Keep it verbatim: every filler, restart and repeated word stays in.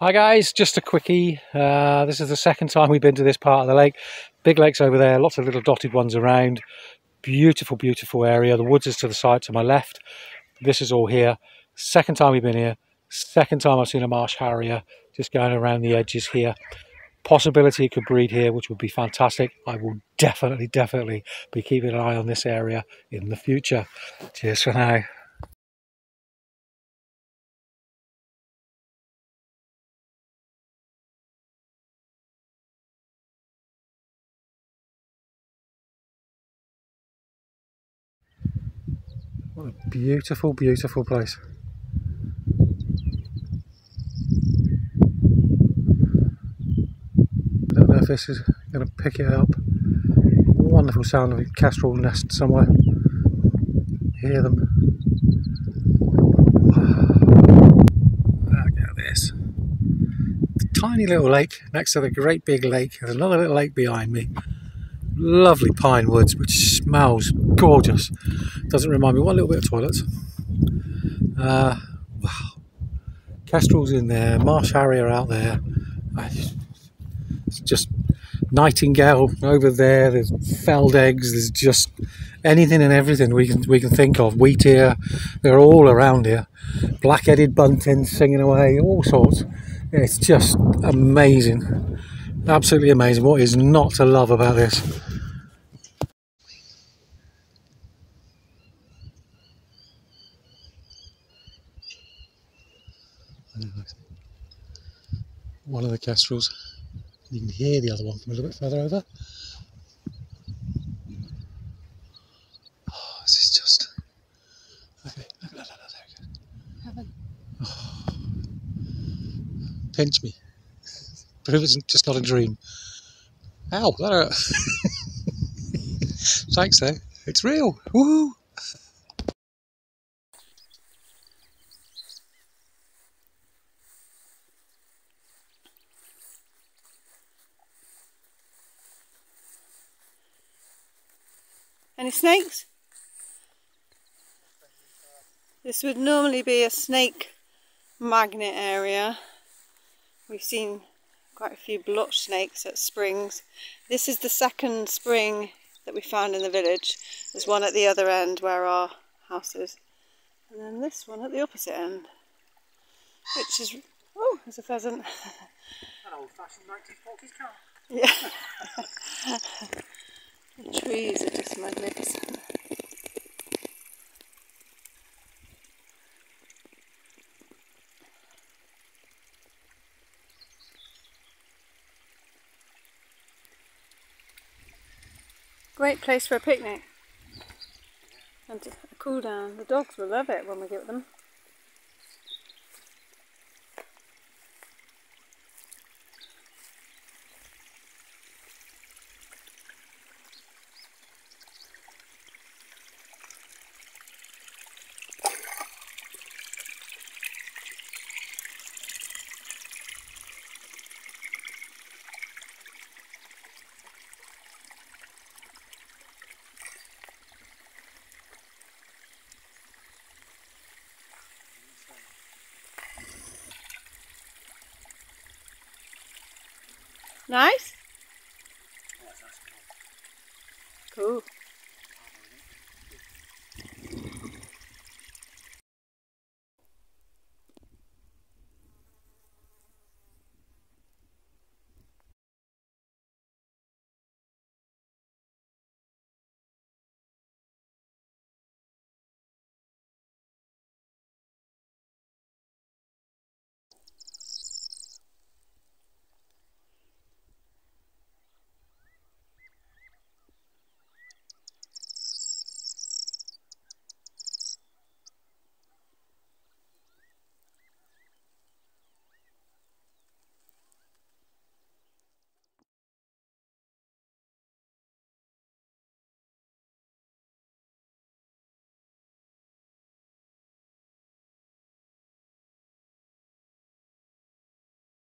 Hi guys, just a quickie. Uh, this is the second time we've been to this part of the lake. Big lake's over there, lots of little dotted ones around. Beautiful, beautiful area. The woods is to the side to my left. This is all here. Second time we've been here. Second time I've seen a marsh harrier just going around the edges here. Possibility it could breed here, which would be fantastic. I will definitely, definitely be keeping an eye on this area in the future. Cheers for now. What a beautiful, beautiful place. I don't know if this is going to pick it up. Wonderful sound of a kestrel nest somewhere. Hear them. Look at this. The tiny little lake next to the great big lake. There's another little lake behind me. Lovely pine woods, which smells gorgeous. Doesn't remind me one little bit of toilets. Uh, wow, kestrels in there, marsh harrier out there. It's just nightingale over there. There's felled eggs. There's just anything and everything we can we can think of. Wheat ear, they're all around here. Black-headed bunting singing away, all sorts. It's just amazing. Absolutely amazing. What is not to love about this? One of the kestrels. You can hear the other one from a little bit further over. Oh, this is just... Okay, look, look, look, look, there we go. Heaven. Oh. Pinch me. Prove it's just not a dream. Ow, that hurt. Thanks though, it's real. Woohoo! Any snakes? This would normally be a snake magnet area. We've seen quite a few blotched snakes at springs. This is the second spring that we found in the village. There's one at the other end where our house is, and then this one at the opposite end, which is... oh, there's a pheasant. An old-fashioned nineteen forties car. Yeah. The trees are just magnificent. Great place for a picnic and a cool down. The dogs will love it when we get them. Nice? Cool.